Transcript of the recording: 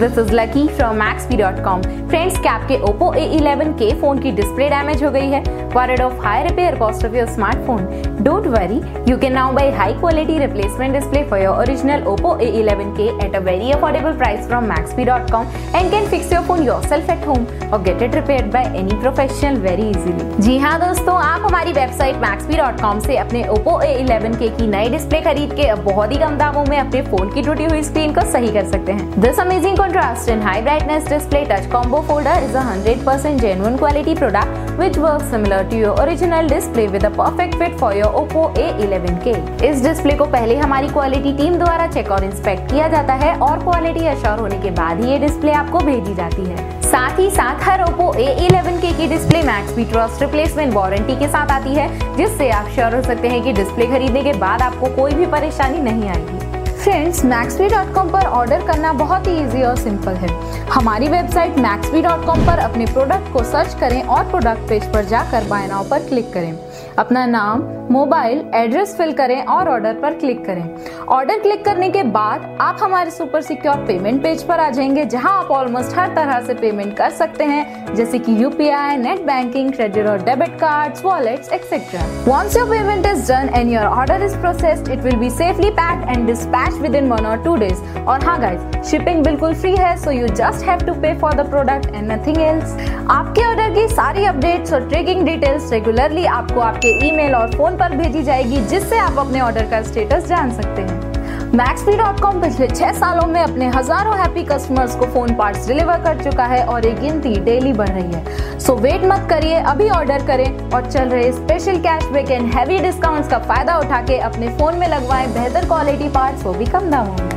This is Lucky from Maxbhi.com। Friends, क्या आपके OPPO A11K phone की डिस्प्ले डैमेज हो गई है? Worried of high repair cost of your smartphone? Don't worry, you can now buy high quality replacement display for your original OPPO A11K at a very affordable price from Maxbhi.com and can fix your phone yourself at home or get it repaired by any professional very easily। जी हाँ दोस्तों, आप हमारी website Maxbhi.com से अपने OPPO A11K की नई display खरीद के अब बहुत ही कम दामों में अपने फोन की टूटी हुई स्क्रीन को सही कर सकते हैं। This amazing contrast and high brightness display touch combo folder is 100% genuine quality product which works similar to your original display with a perfect fit for your OPPO A11K। इस display को पहले हमारी quality team द्वारा check और inspect किया जाता है और क्वालिटी अश्योर होने के बाद ही ये डिस्प्ले आपको भेजी जाती है। साथ ही साथ हर OPPO A11K की display Maxbhi Trust replacement warranty के साथ आती है, जिससे आप श्योर हो सकते हैं कि डिस्प्ले खरीदने के बाद आपको कोई भी परेशानी नहीं आएगी। फ्रेंड्स, Maxbhi.com पर ऑर्डर करना बहुत ही ईजी और सिंपल है। हमारी वेबसाइट Maxbhi.com पर अपने प्रोडक्ट को सर्च करें और प्रोडक्ट पेज पर जाकर बाय नाउ पर क्लिक करें। अपना नाम, मोबाइल, एड्रेस फिल करें और ऑर्डर पर क्लिक करें। ऑर्डर क्लिक करने के बाद आप हमारे सुपर सिक्योर पेमेंट पेज पर आ जाएंगे, जहां आप ऑलमोस्ट हर तरह से पेमेंट कर सकते हैं, जैसे कि UPI, नेट बैंकिंग, क्रेडिट और debit cards, wallets etcetera. Once your payment is done and your order is processed, it will be safely packed and dispatched within 1 or 2 days। और हाँ गाइस, शिपिंग बिल्कुल free है, so you just have to pay for the product and nothing else. आपके order की सारी updates और tracking details regularly आपको आपके ईमेल और फोन पर भेजी जाएगी, जिससे आप अपने ऑर्डर का स्टेटस जान सकते हैं। Maxbhi.com पिछले 6 सालों में अपने हजारों हैप्पी कस्टमर्स को फोन पार्ट्स डिलीवर कर चुका है और ये गिनती डेली बढ़ रही है। सो वेट मत करिए, अभी ऑर्डर करें और चल रहे special cashback and heavy discounts का फायदा उठा के अपने फोन में लगवाएं बेहतर क्वालिटी पार्ट्स, वो भी कम दामों में।